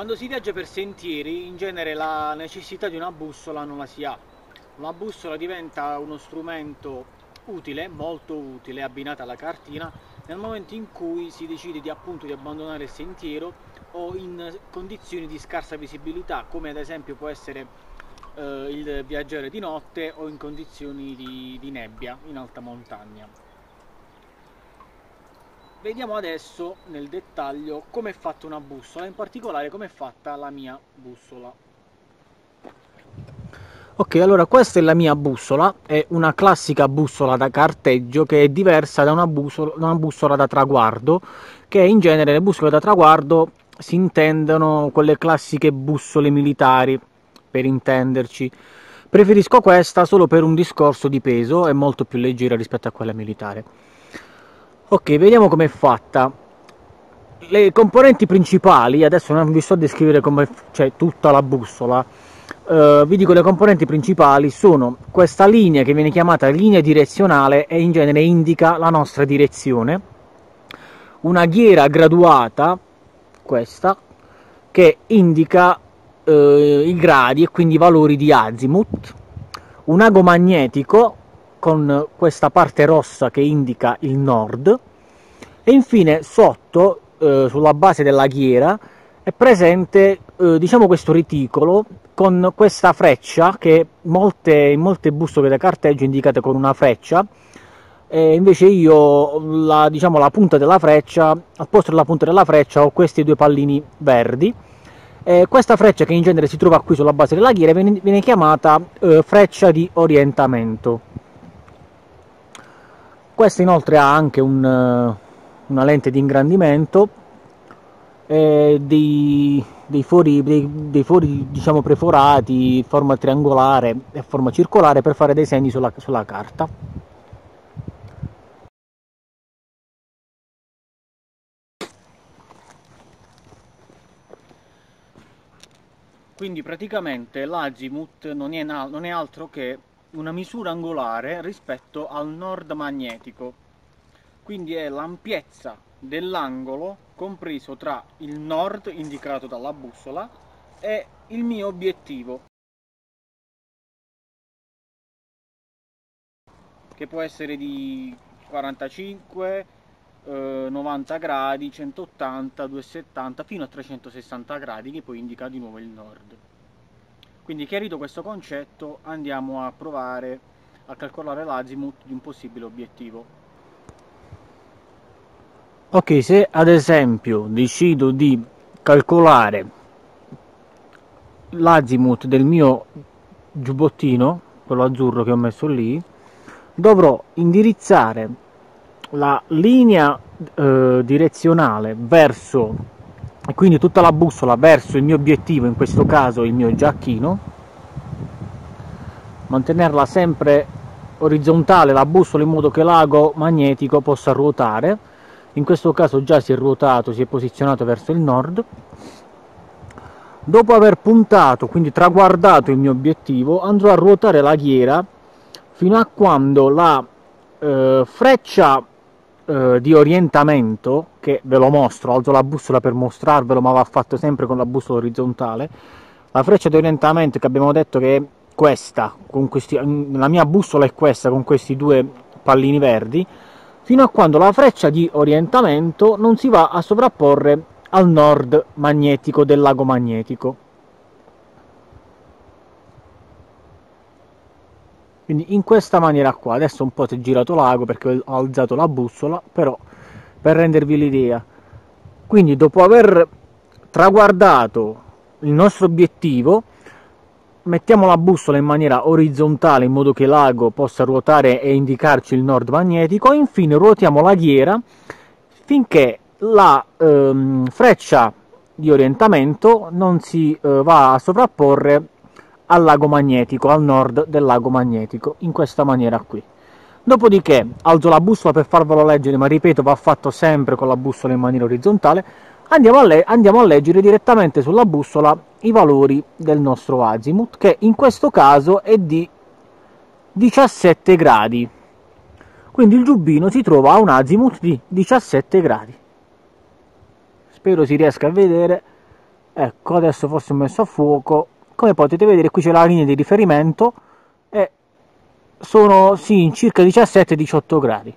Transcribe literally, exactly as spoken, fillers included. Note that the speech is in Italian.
Quando si viaggia per sentieri, in genere la necessità di una bussola non la si ha. Una bussola diventa uno strumento utile, molto utile, abbinata alla cartina, nel momento in cui si decide di, appunto, di abbandonare il sentiero o in condizioni di scarsa visibilità, come ad esempio può essere eh, il viaggiare di notte o in condizioni di, di nebbia in alta montagna. Vediamo adesso nel dettaglio come è fatta una bussola, in particolare come è fatta la mia bussola. Ok, allora questa è la mia bussola, è una classica bussola da carteggio che è diversa da una bussola, da, una bussola da traguardo, che in genere le bussole da traguardo si intendono quelle classiche bussole militari, per intenderci. Preferisco questa solo per un discorso di peso, è molto più leggera rispetto a quella militare. Ok, vediamo com'è fatta. Le componenti principali, adesso non vi sto a descrivere come c'è tutta la bussola, Uh, vi dico le componenti principali sono questa linea che viene chiamata linea direzionale e in genere indica la nostra direzione, una ghiera graduata, questa, che indica uh, i gradi e quindi i valori di azimuth, un ago magnetico con questa parte rossa che indica il nord e infine sotto, uh, sulla base della ghiera, è presente uh, diciamo questo reticolo con questa freccia che molte, in molte bussole da carteggio è indicata con una freccia, e invece io la, diciamo, la punta della freccia, al posto della punta della freccia ho questi due pallini verdi, e questa freccia che in genere si trova qui sulla base della ghiera viene, viene chiamata eh, freccia di orientamento. Questa inoltre ha anche un, una lente di ingrandimento, eh, dei... Dei fori, dei, dei fori diciamo preforati, forma triangolare e forma circolare per fare dei segni sulla, sulla carta. Quindi praticamente l'azimuth non, non è altro che una misura angolare rispetto al nord magnetico, quindi è l'ampiezza dell'angolo compreso tra il nord indicato dalla bussola e il mio obiettivo, che può essere di quarantacinque, eh, novanta gradi, centottanta, duecentosettanta fino a trecentosessanta gradi, che poi indica di nuovo il nord. Quindi, chiarito questo concetto, andiamo a provare a calcolare l'azimuth di un possibile obiettivo. Ok, se ad esempio decido di calcolare l'azimuth del mio giubbottino, quello azzurro che ho messo lì, dovrò indirizzare la linea eh, direzionale verso, e quindi tutta la bussola verso il mio obiettivo, in questo caso il mio giacchino, mantenerla sempre orizzontale la bussola in modo che l'ago magnetico possa ruotare. In questo caso già si è ruotato, si è posizionato verso il nord. Dopo aver puntato, quindi traguardato il mio obiettivo, andrò a ruotare la ghiera fino a quando la eh, freccia eh, di orientamento, che ve lo mostro, alzo la bussola per mostrarvelo, ma va fatto sempre con la bussola orizzontale, la freccia di orientamento che abbiamo detto che è questa, con questi, la mia bussola è questa con questi due pallini verdi, fino a quando la freccia di orientamento non si va a sovrapporre al nord magnetico del lago magnetico. Quindi in questa maniera qua, adesso un po' si è girato l'ago perché ho alzato la bussola, però per rendervi l'idea. Quindi dopo aver traguardato il nostro obiettivo, mettiamo la bussola in maniera orizzontale in modo che l'ago possa ruotare e indicarci il nord magnetico, e infine ruotiamo la ghiera finché la ehm, freccia di orientamento non si eh, va a sovrapporre al lago magnetico, al nord del lago magnetico, in questa maniera qui. Dopodiché alzo la bussola per farvelo leggere, ma ripeto, va fatto sempre con la bussola in maniera orizzontale. Andiamo a, le andiamo a leggere direttamente sulla bussola i valori del nostro azimuth, che in questo caso è di diciassette gradi. Quindi il giubbino si trova a un azimuth di diciassette gradi. Spero si riesca a vedere. Ecco, adesso forse ho messo a fuoco. Come potete vedere, qui c'è la linea di riferimento e sono sì, in circa diciassette a diciotto gradi.